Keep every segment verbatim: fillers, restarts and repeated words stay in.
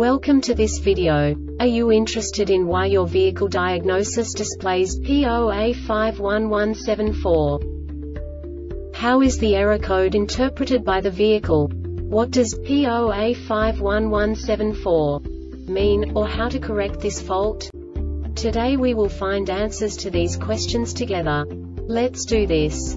Welcome to this video. Are you interested in why your vehicle diagnosis displays P zero A five one one seven four? How is the error code interpreted by the vehicle? What does P zero A five one one seven four mean, or how to correct this fault? Today we will find answers to these questions together. Let's do this.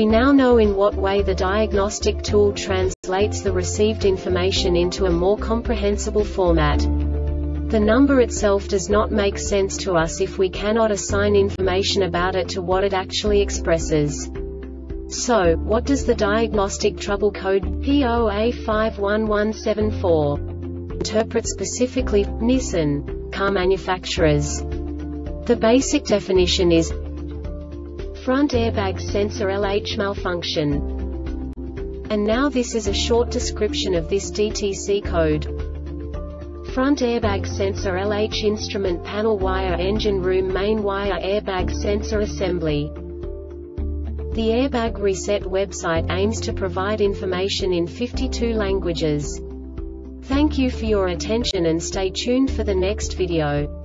We now know in what way the diagnostic tool translates the received information into a more comprehensible format. The number itself does not make sense to us if we cannot assign information about it to what it actually expresses. So, what does the diagnostic trouble code P zero A five one one seven four interpret specifically, Nissan car manufacturers? The basic definition is front airbag sensor L H malfunction. And now this is a short description of this D T C code. Front airbag sensor L H instrument panel wire engine room main wire airbag sensor assembly. The Airbag Reset website aims to provide information in fifty-two languages. Thank you for your attention and stay tuned for the next video.